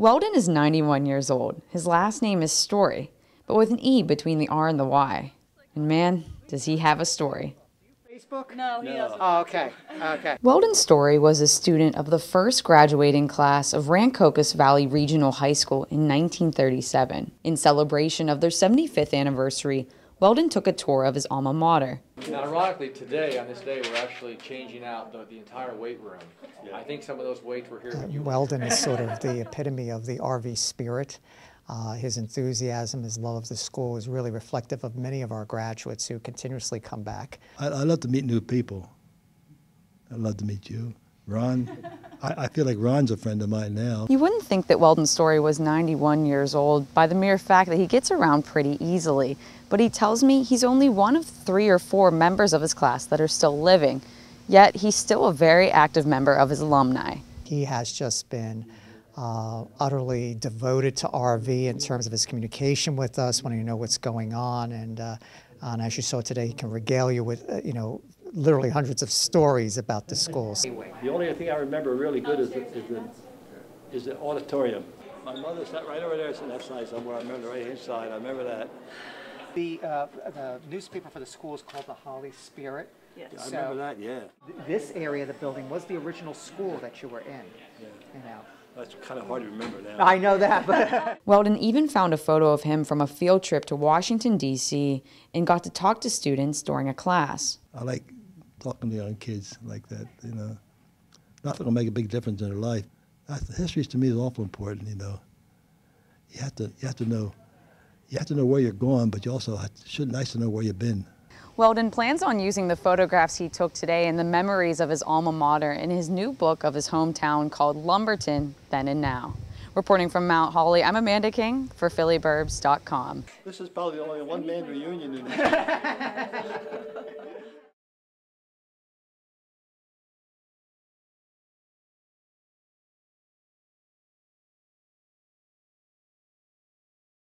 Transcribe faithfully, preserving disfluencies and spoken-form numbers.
Weldon is ninety-one years old. His last name is Storey, but with an E between the R and the Y. And man, does he have a story. Facebook? No, he no. doesn't. Oh, okay. okay. Weldon Storey was a student of the first graduating class of Rancocas Valley Regional High School in nineteen thirty-seven. In celebration of their seventy-fifth anniversary, Weldon took a tour of his alma mater. Now, ironically, today, on this day, we're actually changing out the, the entire weight room. Yeah. I think some of those weights were here. Uh, you Weldon is sort of the epitome of the R V spirit. Uh, his enthusiasm, his love of the school is really reflective of many of our graduates who continuously come back. I, I love to meet new people. I love to meet you. Ron, I, I feel like Ron's a friend of mine now. You wouldn't think that Weldon Storey was ninety-one years old by the mere fact that he gets around pretty easily, but he tells me he's only one of three or four members of his class that are still living, yet he's still a very active member of his alumni. He has just been Uh, utterly devoted to R V in terms of his communication with us, wanting to know what's going on, and, uh, and as you saw today, he can regale you with, uh, you know, literally hundreds of stories about the schools. The only thing I remember really good is the, is the, is the auditorium. My mother sat right over there, so that's nice somewhere. I remember the right-hand side. I remember that. The, uh, the newspaper for the school is called the Holly Spirit. Yes. Yeah, I so remember that, yeah. Th this area of the building was the original school that you were in, yeah. you know. That's kind of hard to remember now. I know that. But Weldon even found a photo of him from a field trip to Washington, D C and got to talk to students during a class. I like talking to young kids like that, you know. Nothing will make a big difference in their life. History to me is awful important, you know. You have to, you have to know, you have to know where you're going, but you also should be nice to know where you've been. Weldon plans on using the photographs he took today and the memories of his alma mater in his new book of his hometown called Lumberton, Then and Now. Reporting from Mount Holly, I'm Amanda King for philly burbs dot com. This is probably only a one-man reunion in